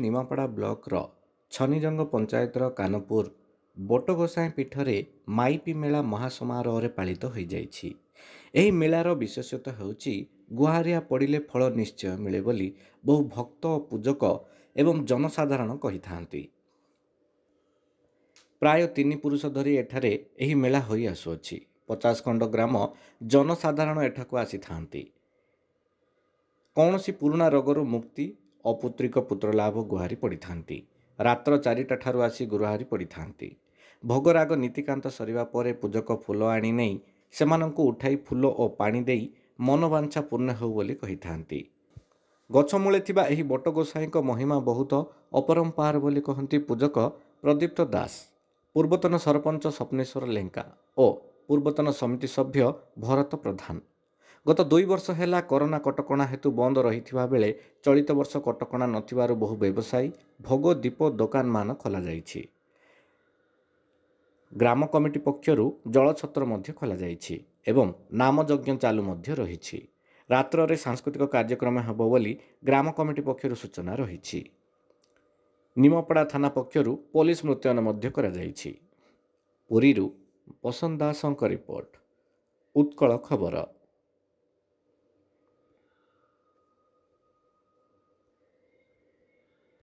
Nimapada block रो छनीजंग पंचायत रो कानपुर बोटो गोसाई पीठ रे माइपी मेला महासमारोह पालित हो जाइछि। एही मेलार विशेषता हेउछि गुहारिया पड़िले फल निश्चय मिले बोली बहु भक्त पूजक एवं जनसाधारण कहिथांती। प्राय 3 पुरुष धरी एठारे एही मेला होई आसुछि। 50 खंड ग्राम जनसाधारण एठाकु आसीथांती। कौनसी पुराणा रोगरु मुक्ति अपौत्रिक पुत्र लाभ गुहारी पड़िथांती। रात्र 4टा ठारु आसी गुहारी पड़िथांती। भोगराग नीतिकांत सरिवा परे पूजक फूल आनी नै सेमानंकु उठाई फूल और पानी देई मनोवांछा पूर्ण हो बोली कहिथांती। गछमूले थिबा एही बटगोसाईंक महिमा बहुत अपरंपार बोली कहंती पूजक प्रदीप्त दास, पूर्वतन सरपंच स्वप्नेश्वर लेंका और पूर्वतन समिति सभ्य भरत प्रधान। गत 2 वर्ष है कोरोना कटकणा हेतु बंद रही बेले चलित वर्ष कटकणा नथिबारु बहु व्यवसायी भोग दीप दुकान मान खोल जाइछि। ग्राम कमिटी पक्षरु जलछत्र मध्य खोल जाइछि एवं नाम यज्ञ चालू मध्य रहिछि। रात्र रे सांस्कृतिक कार्यक्रम हेबो बोली ग्राम कमिटी पक्षरु सूचना रहिछि। निमपड़ा थाना पक्षरु पुलिस मुतयन मध्य करा जाइछि। पुरीरु पसंद दासंक रिपोर्ट, उत्कल खबर।